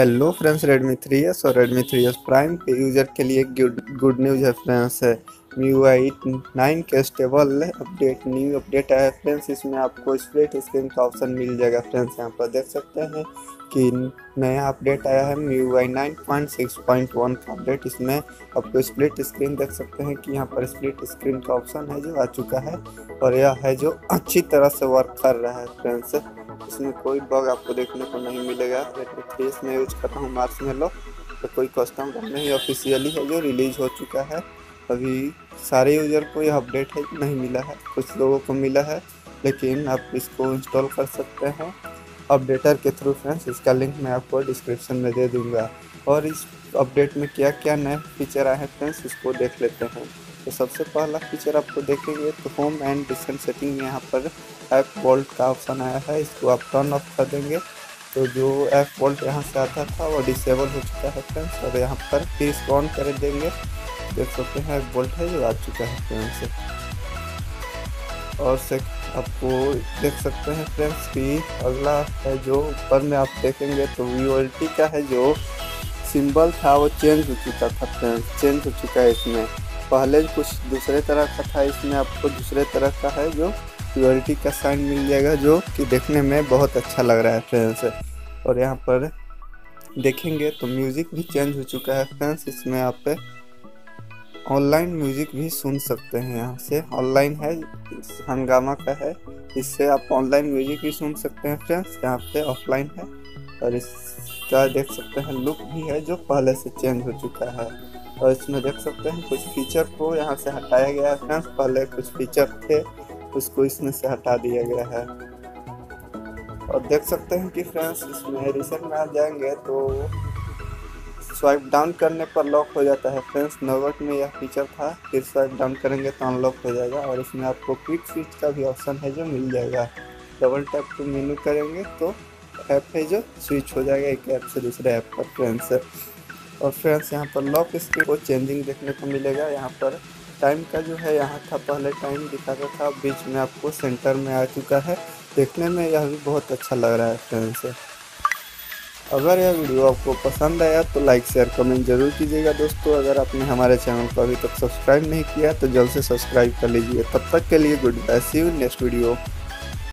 Hello friends, Redmi 3s और Redmi 3s prime के user के लिए गुड न्यूज़ है फ्रेंड्स। MIUI 9 के स्टेबल अपडेट, न्यू अपडेट आया फ्रेंड्स। इसमें आपको स्प्लिट स्क्रीन का ऑप्शन मिल जाएगा फ्रेंड्स। यहाँ पर देख सकते हैं कि नया अपडेट आया है MIUI 9.6.1 का अपडेट। इसमें आपको स्प्लिट स्क्रीन देख सकते हैं कि यहाँ पर स्प्लिट स्क्रीन का ऑप्शन है जो आ चुका है, और यह है जो अच्छी तरह से वर्क कर रहा है फ्रेंड्स। इसमें कोई बग आपको देखने को नहीं मिलेगा। रेडमी 3s में यूज करता हूँ मार्च में लो, तो कोई कस्टम नहीं, ऑफिशियली है जो रिलीज हो चुका है। अभी सारे यूज़र को यह अपडेट है नहीं मिला है, कुछ लोगों को मिला है, लेकिन आप इसको इंस्टॉल कर सकते हैं अपडेटर के थ्रू फ्रेंड्स। इसका लिंक मैं आपको डिस्क्रिप्शन में दे दूंगा। और इस अपडेट में क्या क्या नए फीचर आए हैं फ्रेंड्स, इसको देख लेते हैं। तो सबसे पहला फीचर आपको देखेंगे तो होम एंड डिस्टेंस सेटिंग में यहाँ पर ऐप वॉल्ट का ऑप्शन आया है। इसको आप टर्न ऑफ कर देंगे तो जो ऐप वॉल्ट यहाँ से आता था वो डिसेबल हो चुका है फ्रेंड्स। और यहाँ पर फिर इसको ऑन कर देंगे, देख सकते हैं ऐप वॉल्ट है जो आ चुका है फ्रेंड्स। और से आपको देख सकते हैं फ्रेंड्स कि अगला है जो ऊपर में आप देखेंगे तो VOLT का है जो सिंबल था वो चेंज हो चुका था फ्रेंड्स, चेंज हो चुका है। इसमें पहले कुछ दूसरे तरह का था, इसमें आपको दूसरे तरह का है जो VOLT का साइन मिल जाएगा, जो कि देखने में बहुत अच्छा लग रहा है फ्रेंड्स। और यहाँ पर देखेंगे तो म्यूज़िक भी चेंज हो चुका है फ्रेंड्स। इसमें आप ऑनलाइन म्यूज़िक भी सुन सकते हैं, यहाँ से ऑनलाइन है, हंगामा का है, इससे आप ऑनलाइन म्यूज़िक भी सुन सकते हैं फ्रेंड्स। यहाँ पे ऑफलाइन है, और इसका देख सकते हैं लुक भी है जो पहले से चेंज हो चुका है। और इसमें देख सकते हैं कुछ फीचर को यहाँ से हटाया गया है फ्रेंड्स। पहले कुछ फीचर थे उसको इसमें से हटा दिया गया है। और देख सकते हैं कि फ्रेंड्स इसमें रिसेंट में आ जाएंगे तो स्वाइप डाउन करने पर लॉक हो जाता है फ्रेंड्स। नोगट में यह फीचर था, फिर स्वाइप डाउन करेंगे तो अनलॉक हो जाएगा। और इसमें आपको क्विक स्विच का भी ऑप्शन है जो मिल जाएगा, डबल टैप टू मेनू करेंगे तो ऐप है जो स्विच हो जाएगा एक ऐप से दूसरे ऐप पर फ्रेंड्स। और फ्रेंड्स यहाँ पर लॉक स्क्रीन को चेंजिंग देखने को मिलेगा। यहाँ पर टाइम का जो है यहाँ था, पहले टाइम दिखाता था, बीच में आपको सेंटर में आ चुका है। देखने में यह भी बहुत अच्छा लग रहा है फ्रेंड्स। अगर यह वीडियो आपको पसंद आया तो लाइक, शेयर, कमेंट जरूर कीजिएगा दोस्तों। अगर आपने हमारे चैनल को अभी तक सब्सक्राइब नहीं किया तो जल्द से सब्सक्राइब कर लीजिए। तब तक के लिए good bye, see you next video.